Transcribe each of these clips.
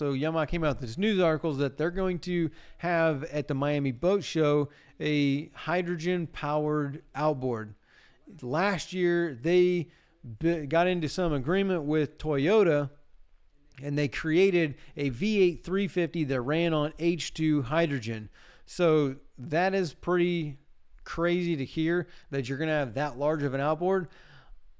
So Yamaha came out with this news article that they're going to have at the Miami Boat Show a hydrogen-powered outboard. Last year, they got into some agreement with Toyota, and they created a V8 350 that ran on H2 hydrogen. So that is pretty crazy to hear that you're going to have that large of an outboard.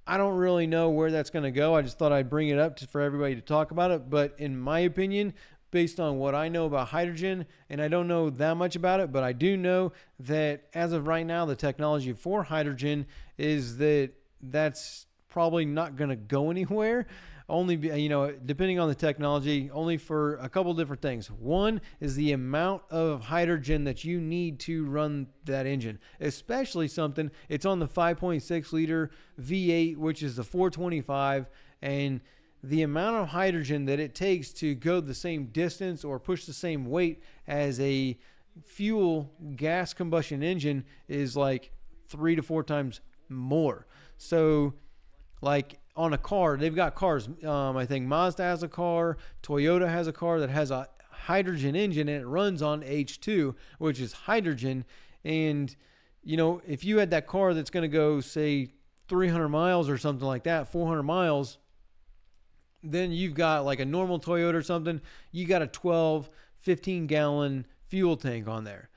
I don't really know where that's going to go. I just thought I'd bring it up for everybody to talk about it. But in my opinion, based on what I know about hydrogen, and I don't know that much about it, but I do know that as of right now, the technology for hydrogen is that's probably not going to go anywhere. Only, you know, depending on the technology, only for a couple different things. One is the amount of hydrogen that you need to run that engine, especially something it's on the 5.6 liter V8, which is the 425, and the amount of hydrogen that it takes to go the same distance or push the same weight as a fuel gas combustion engine is like 3 to 4 times more. So like on a car, they've got cars. I think Mazda has a car. Toyota has a car that has a hydrogen engine, and it runs on H2, which is hydrogen. And, you know, if you had that car that's going to go, say, 300 miles or something like that, 400 miles, then you've got like a normal Toyota or something, you got a 12, 15-gallon fuel tank on there.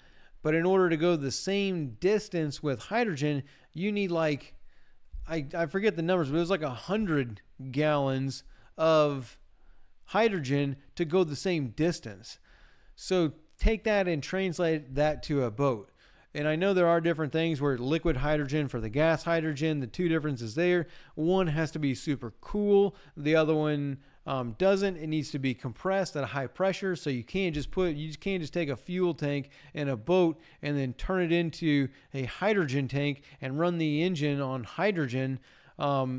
But in order to go the same distance with hydrogen, you need like, I forget the numbers, but it was like 100 gallons of hydrogen to go the same distance. So take that and translate that to a boat. And I know there are different things where liquid hydrogen for the gas hydrogen, the two differences there. One has to be super cool. The other one doesn't. It needs to be compressed at a high pressure. So you can't just take a fuel tank in a boat and then turn it into a hydrogen tank and run the engine on hydrogen. But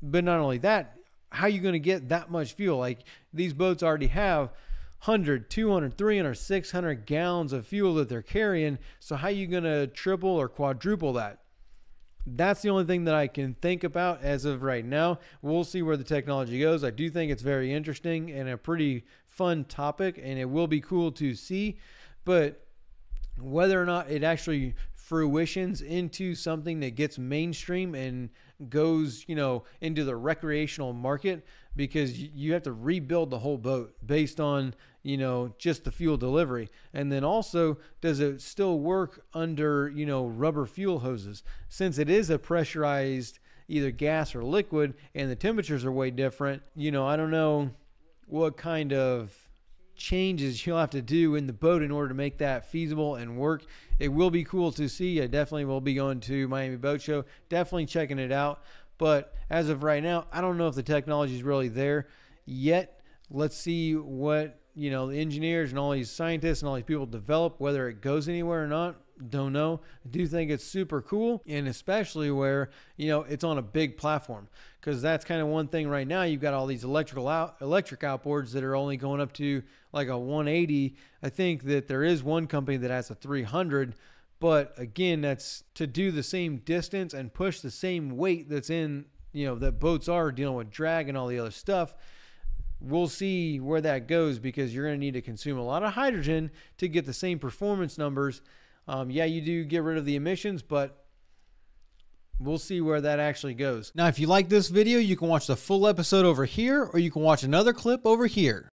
not only that, how are you going to get that much fuel? Like these boats already have 100, 200, 300, 600 gallons of fuel that they're carrying. So how are you going to triple or quadruple that? That's the only thing that I can think about as of right now. We'll see where the technology goes. I do think it's very interesting and a pretty fun topic, and it will be cool to see. But whether or not it actually fruitions into something that gets mainstream and goes, you know, into the recreational market, because you have to rebuild the whole boat based on, you know, just the fuel delivery. And then also, does it still work under, you know, rubber fuel hoses? Since it is a pressurized either gas or liquid and the temperatures are way different, you know, I don't know what kind of changes you'll have to do in the boat in order to make that feasible and work. It will be cool to see. I definitely will be going to Miami Boat Show, definitely checking it out. But as of right now, I don't know if the technology is really there yet. Let's see what, you know, the engineers and all these scientists and all these people develop, whether it goes anywhere or not. Don't know. I do think it's super cool, and especially where, you know, it's on a big platform, because that's kind of one thing right now. You've got all these electric outboards that are only going up to like a 180. I think that there is one company that has a 300, but again, that's to do the same distance and push the same weight that's in, you know, that boats are dealing with drag and all the other stuff. We'll see where that goes, because you're going to need to consume a lot of hydrogen to get the same performance numbers. Yeah, you do get rid of the emissions, but we'll see where that actually goes. Now, if you like this video, you can watch the full episode over here, or you can watch another clip over here.